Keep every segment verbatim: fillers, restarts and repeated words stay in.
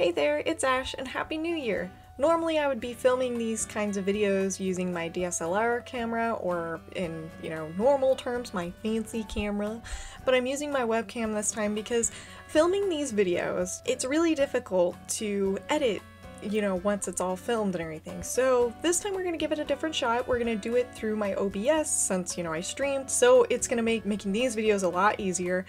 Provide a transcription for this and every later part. Hey there, it's Ash and Happy New Year! Normally I would be filming these kinds of videos using my D S L R camera, or in, you know, normal terms, my fancy camera, but I'm using my webcam this time because filming these videos, it's really difficult to edit, you know, once it's all filmed and everything. So this time we're gonna give it a different shot. We're gonna do it through my O B S since, you know, I streamed, so it's gonna make making these videos a lot easier.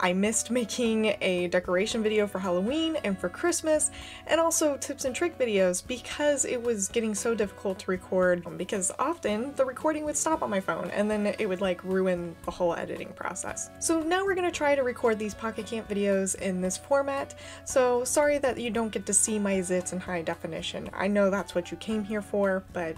I missed making a decoration video for Halloween and for Christmas, and also tips and trick videos because it was getting so difficult to record, because often the recording would stop on my phone and then it would like ruin the whole editing process. So now we're gonna try to record these Pocket Camp videos in this format, so sorry that you don't get to see my zits in high definition. I know that's what you came here for, but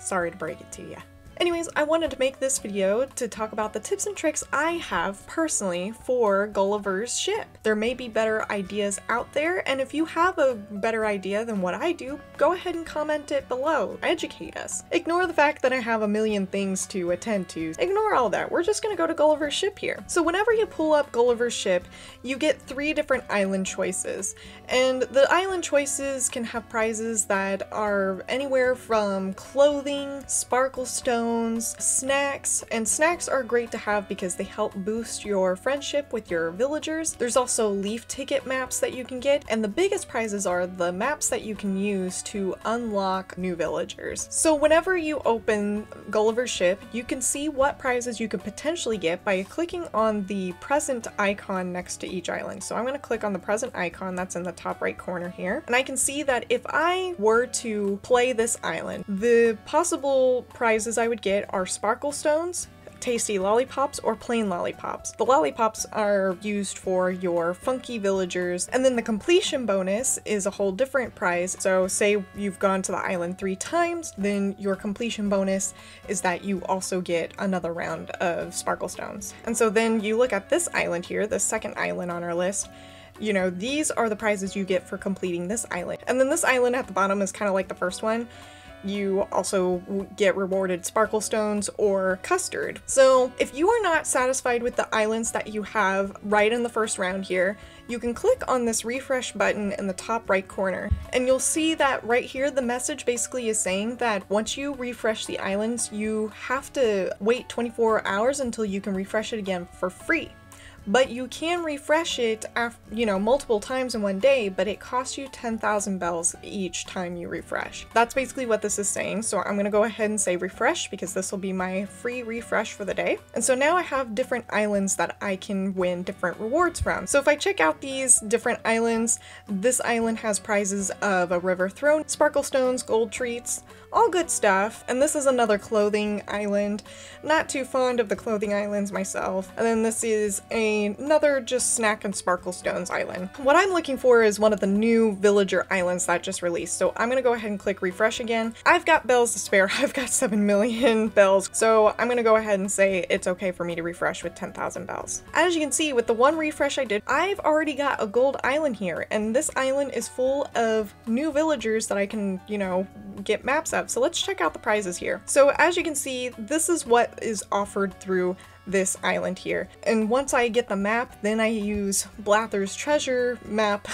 sorry to break it to you. Anyways, I wanted to make this video to talk about the tips and tricks I have personally for Gulliver's Ship. There may be better ideas out there, and if you have a better idea than what I do, go ahead and comment it below. Educate us. Ignore the fact that I have a million things to attend to. Ignore all that. We're just gonna go to Gulliver's Ship here. So whenever you pull up Gulliver's Ship, you get three different island choices, and the island choices can have prizes that are anywhere from clothing, sparkle stone, snacks, and snacks are great to have because they help boost your friendship with your villagers. There's also leaf ticket maps that you can get, and the biggest prizes are the maps that you can use to unlock new villagers. So whenever you open Gulliver's Ship, you can see what prizes you could potentially get by clicking on the present icon next to each island. So I'm going to click on the present icon that's in the top right corner here, and I can see that if I were to play this island, the possible prizes I would get are sparkle stones, tasty lollipops, or plain lollipops. The lollipops are used for your funky villagers, and then the completion bonus is a whole different prize. So say you've gone to the island three times, then your completion bonus is that you also get another round of sparkle stones. And so then you look at this island here, the second island on our list. You know, these are the prizes you get for completing this island. And then this island at the bottom is kind of like the first one. You also get rewarded sparkle stones or custard. So if you are not satisfied with the islands that you have right in the first round here, you can click on this refresh button in the top right corner, and you'll see that right here the message basically is saying that once you refresh the islands, you have to wait twenty-four hours until you can refresh it again for free. But you can refresh it, after, you know, multiple times in one day, but it costs you ten thousand bells each time you refresh. That's basically what this is saying, so I'm gonna go ahead and say refresh because this will be my free refresh for the day. And so now I have different islands that I can win different rewards from. So if I check out these different islands, this island has prizes of a river throne, sparkle stones, gold treats, all good stuff. And this is another clothing island. Not too fond of the clothing islands myself. And then this is a another just snack and sparkle stones island. What I'm looking for is one of the new villager islands that just released, so I'm gonna go ahead and click refresh again. I've got bells to spare. I've got seven million bells, so I'm gonna go ahead and say it's okay for me to refresh with ten thousand bells. As you can see, with the one refresh I did, I've already got a gold island here, and this island is full of new villagers that I can, you know, get maps of. So let's check out the prizes here. So as you can see, this is what is offered through this island here. And once I get the map, then I use Blathers treasure map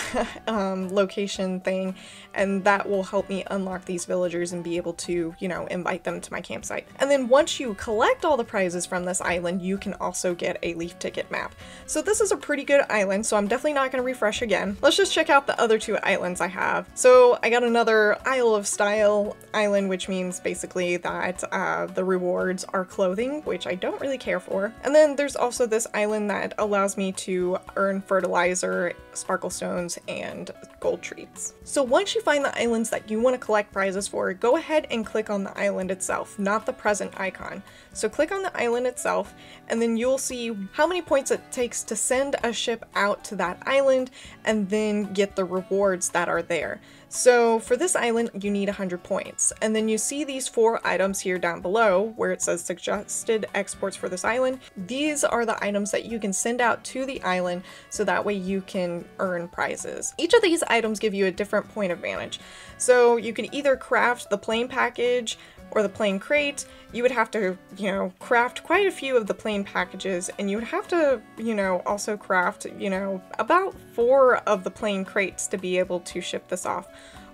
um, location thing, and that will help me unlock these villagers and be able to, you know, invite them to my campsite. And then once you collect all the prizes from this island, you can also get a leaf ticket map. So this is a pretty good island, so I'm definitely not going to refresh again. Let's just check out the other two islands I have. So I got another Isle of Style island, which means basically that uh, the rewards are clothing, which I don't really care for. And then there's also this island that allows me to earn fertilizer, sparkle stones, and gold treats. So once you find the islands that you want to collect prizes for, go ahead and click on the island itself, not the present icon. So click on the island itself, and then you'll see how many points it takes to send a ship out to that island and then get the rewards that are there. So for this island, you need one hundred points. And then you see these four items here down below where it says suggested exports for this island. These are the items that you can send out to the island so that way you can earn prizes. Each of these items give you a different point of vantage. So you can either craft the plane package or the plain crate, you would have to, you know, craft quite a few of the plain packages, and you would have to, you know, also craft, you know, about four of the plain crates to be able to ship this off.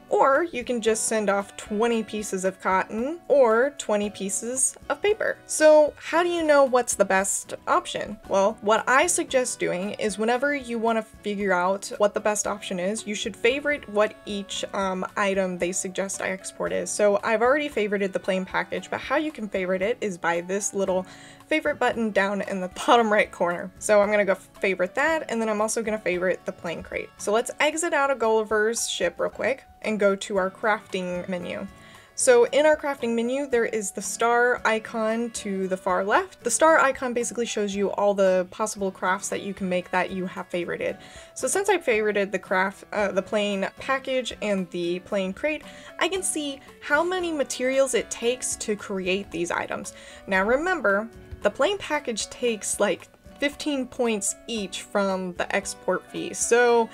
Or you can just send off twenty pieces of cotton or twenty pieces of paper. So how do you know what's the best option? Well, what I suggest doing is whenever you want to figure out what the best option is, you should favorite what each um, item they suggest I export is. So I've already favorited the plain package, but how you can favorite it is by this little favorite button down in the bottom right corner. So I'm going to go favorite that, and then I'm also going to favorite the plain crate. So let's exit out of Gulliver's Ship real quick and go to our crafting menu. So in our crafting menu, there is the star icon to the far left. The star icon basically shows you all the possible crafts that you can make that you have favorited. So since I favorited the craft, uh, the plain package and the plain crate, I can see how many materials it takes to create these items. Now remember, the plain package takes like fifteen points each from the export fee. So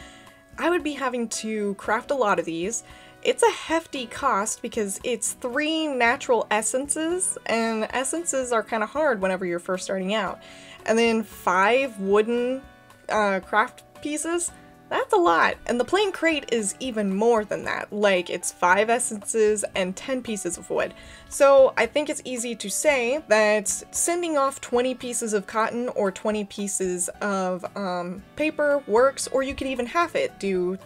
I would be having to craft a lot of these. It's a hefty cost because it's three natural essences, and essences are kind of hard whenever you're first starting out. And then five wooden uh, craft pieces, that's a lot. And the plain crate is even more than that. Like, it's five essences and ten pieces of wood. So I think it's easy to say that sending off twenty pieces of cotton or twenty pieces of um, paper works, or you could even half it, do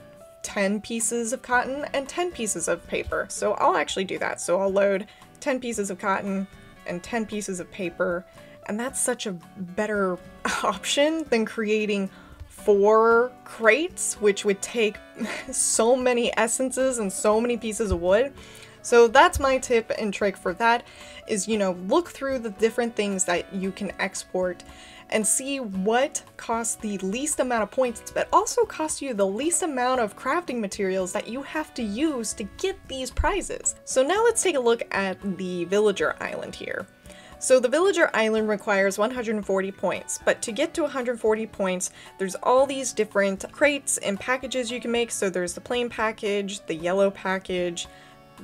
ten pieces of cotton and ten pieces of paper. So I'll actually do that. So I'll load ten pieces of cotton and ten pieces of paper, and that's such a better option than creating four crates, which would take so many essences and so many pieces of wood. So that's my tip and trick for that is, you know, look through the different things that you can export and see what costs the least amount of points, but also costs you the least amount of crafting materials that you have to use to get these prizes. So now let's take a look at the villager island here. So the villager island requires one hundred forty points, but to get to one hundred forty points, there's all these different crates and packages you can make. So there's the plain package, the yellow package,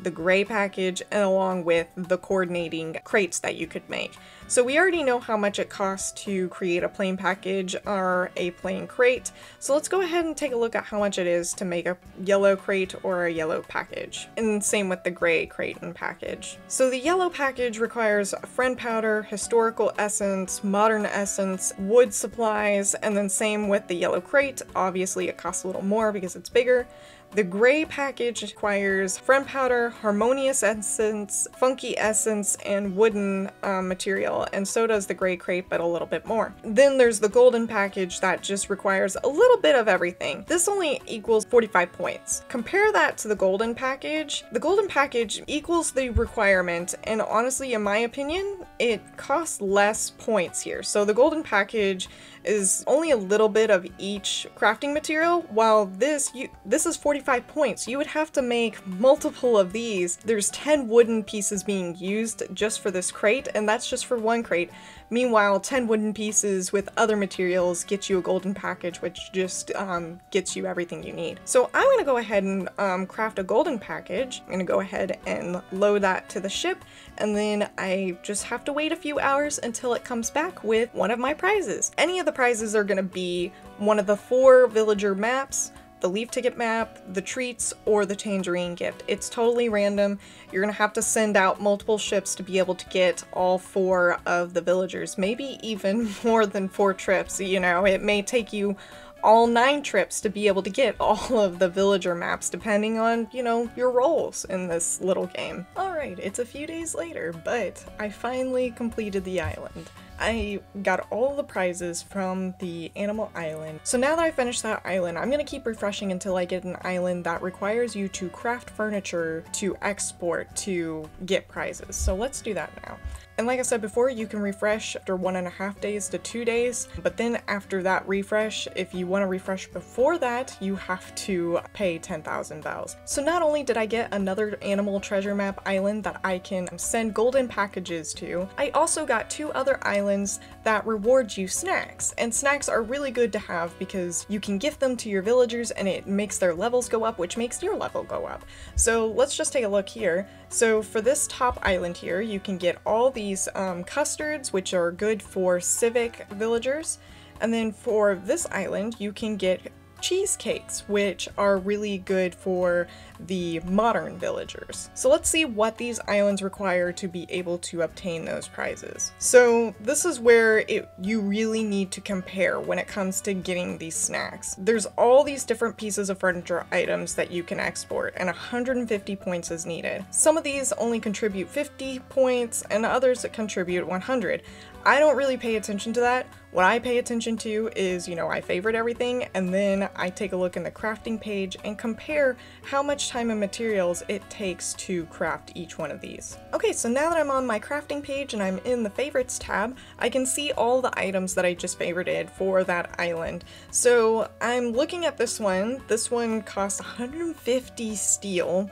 the gray package, and along with the coordinating crates that you could make. So we already know how much it costs to create a plain package or a plain crate. So let's go ahead and take a look at how much it is to make a yellow crate or a yellow package. And same with the gray crate and package. So the yellow package requires friend powder, historical essence, modern essence, wood supplies, and then same with the yellow crate. Obviously it costs a little more because it's bigger. The gray package requires friend powder, harmonious essence, funky essence, and wooden uh, material, and so does the gray crate, but a little bit more. Then there's the golden package that just requires a little bit of everything. This only equals forty-five points. Compare that to the golden package. The golden package equals the requirement, and honestly, in my opinion, it costs less points here. So the golden package is only a little bit of each crafting material, while this you, this is forty-five points. You would have to make multiple of these. There's ten wooden pieces being used just for this crate, and that's just for one crate. Meanwhile, ten wooden pieces with other materials gets you a golden package, which just um, gets you everything you need. So I'm going to go ahead and um, craft a golden package. I'm going to go ahead and load that to the ship, and then I just have to wait a few hours until it comes back with one of my prizes. Any of the prizes are going to be one of the four villager maps, the leaf ticket map, the treats, or the tangerine gift. It's totally random. You're gonna have to send out multiple ships to be able to get all four of the villagers, maybe even more than four trips. You know, it may take you all nine trips to be able to get all of the villager maps, depending on, you know, your roles in this little game. Alright, it's a few days later, but I finally completed the island. I got all the prizes from the animal island. So now that I finished that island, I'm going to keep refreshing until I get an island that requires you to craft furniture to export to get prizes. So let's do that now. And like I said before, you can refresh after one and a half days to two days, but then after that refresh, if you want to refresh before that, you have to pay ten thousand bells. So not only did I get another animal treasure map island that I can send golden packages to, I also got two other islands that reward you snacks. And snacks are really good to have because you can gift them to your villagers and it makes their levels go up, which makes your level go up. So let's just take a look here. So for this top island here, you can get all the These, um, custards, which are good for civic villagers, and then for this island you can get cheesecakes, which are really good for the modern villagers. So let's see what these islands require to be able to obtain those prizes. So this is where it, you really need to compare when it comes to getting these snacks. There's all these different pieces of furniture items that you can export, and one hundred fifty points is needed. Some of these only contribute fifty points and others that contribute one hundred. I don't really pay attention to that. What I pay attention to is, you know, I favorite everything and then I take a look in the crafting page and compare how much time and materials it takes to craft each one of these. Okay, so now that I'm on my crafting page and I'm in the favorites tab, I can see all the items that I just favorited for that island. So I'm looking at this one. This one costs one hundred fifty steel,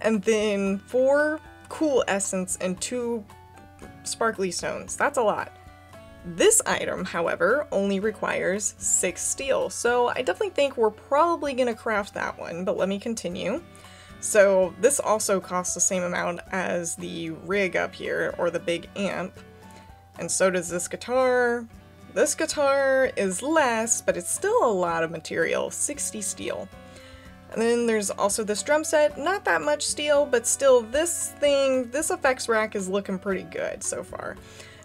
and then four cool essence and two sparkly stones. That's a lot. This item, however, only requires six steel, so I definitely think we're probably gonna craft that one, but let me continue. So this also costs the same amount as the rig up here, or the big amp, and so does this guitar. This guitar is less, but it's still a lot of material, sixty steel. And then there's also this drum set, not that much steel, but still this thing, this effects rack is looking pretty good so far.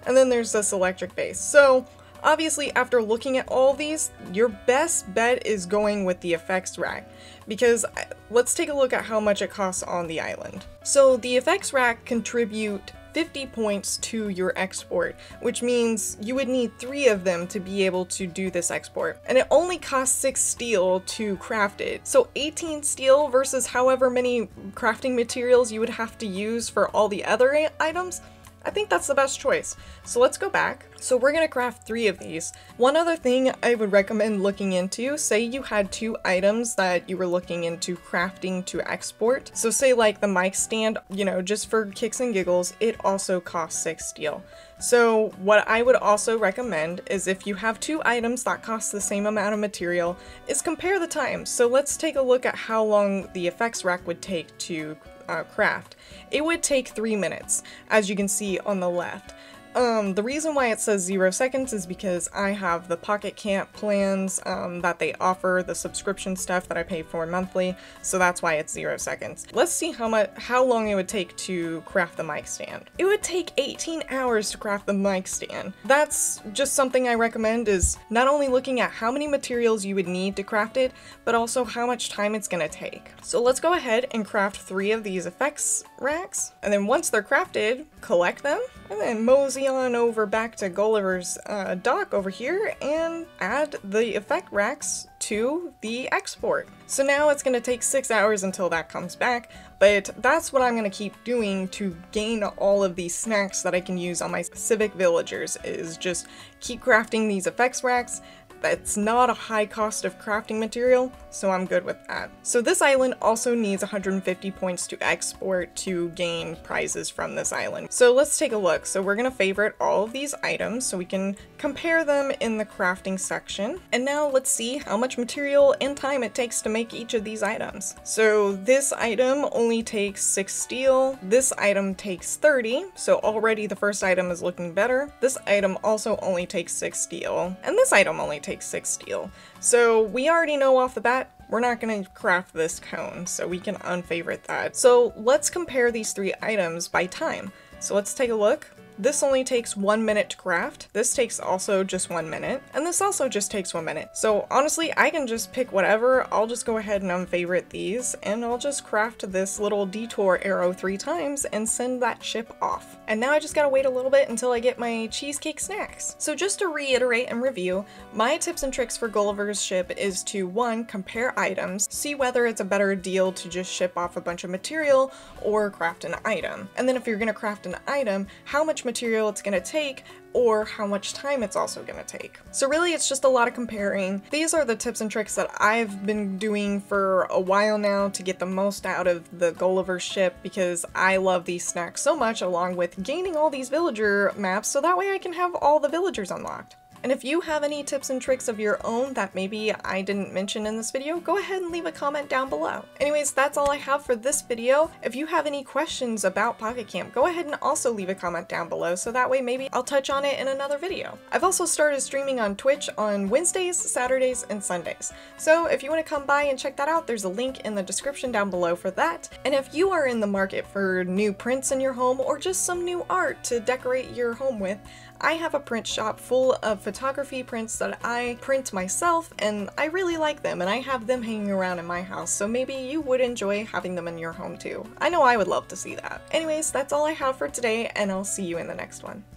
And then there's this electric bass. So obviously after looking at all these, your best bet is going with the effects rack, because let's take a look at how much it costs on the island. So the effects rack contribute fifty points to your export, which means you would need three of them to be able to do this export. And it only costs six steel to craft it. So eighteen steel versus however many crafting materials you would have to use for all the other items. I think that's the best choice. So let's go back. So we're gonna craft three of these. One other thing I would recommend looking into, say you had two items that you were looking into crafting to export. So say like the mic stand, you know, just for kicks and giggles, it also costs six steel. So what I would also recommend is if you have two items that cost the same amount of material, is compare the time. So let's take a look at how long the effects rack would take to Uh, craft. It would take three minutes, as you can see on the left. Um, the reason why it says zero seconds is because I have the Pocket Camp plans um, that they offer, the subscription stuff that I pay for monthly, so that's why it's zero seconds. Let's see how much, how long it would take to craft the mic stand. It would take eighteen hours to craft the mic stand. That's just something I recommend, is not only looking at how many materials you would need to craft it, but also how much time it's gonna take. So let's go ahead and craft three of these effects racks, and then once they're crafted, collect them, and then mosey on over back to Gulliver's uh, dock over here and add the effect racks to the export. So now it's gonna take six hours until that comes back, but that's what I'm gonna keep doing to gain all of these snacks that I can use on my civic villagers, is just keep crafting these effects racks. That's not a high cost of crafting material, so I'm good with that. So this island also needs one hundred fifty points to export to gain prizes from this island. So let's take a look. So we're gonna favorite all of these items so we can compare them in the crafting section. And now let's see how much material and time it takes to make each of these items. So this item only takes six steel. This item takes thirty. So already the first item is looking better. This item also only takes six steel. And this item only takes Take six steel. So we already know off the bat, we're not going to craft this cone, so we can unfavorite that. So let's compare these three items by time. So let's take a look. This only takes one minute to craft. This takes also just one minute. And this also just takes one minute. So honestly, I can just pick whatever. I'll just go ahead and unfavorite these, and I'll just craft this little detour arrow three times and send that ship off. And now I just gotta wait a little bit until I get my cheesecake snacks. So just to reiterate and review, my tips and tricks for Gulliver's Ship is to, one, compare items, see whether it's a better deal to just ship off a bunch of material or craft an item. And then if you're gonna craft an item, how much material it's going to take or how much time it's also going to take. So really it's just a lot of comparing. These are the tips and tricks that I've been doing for a while now to get the most out of the Gulliver's Ship because I love these snacks so much, along with gaining all these villager maps so that way I can have all the villagers unlocked. And if you have any tips and tricks of your own that maybe I didn't mention in this video, go ahead and leave a comment down below. Anyways, that's all I have for this video. If you have any questions about Pocket Camp, go ahead and also leave a comment down below so that way maybe I'll touch on it in another video. I've also started streaming on Twitch on Wednesdays, Saturdays, and Sundays. So if you want to come by and check that out, there's a link in the description down below for that. And if you are in the market for new prints in your home or just some new art to decorate your home with, I have a print shop full of photography prints that I print myself, and I really like them, and I have them hanging around in my house, so maybe you would enjoy having them in your home too. I know I would love to see that. Anyways, that's all I have for today, and I'll see you in the next one.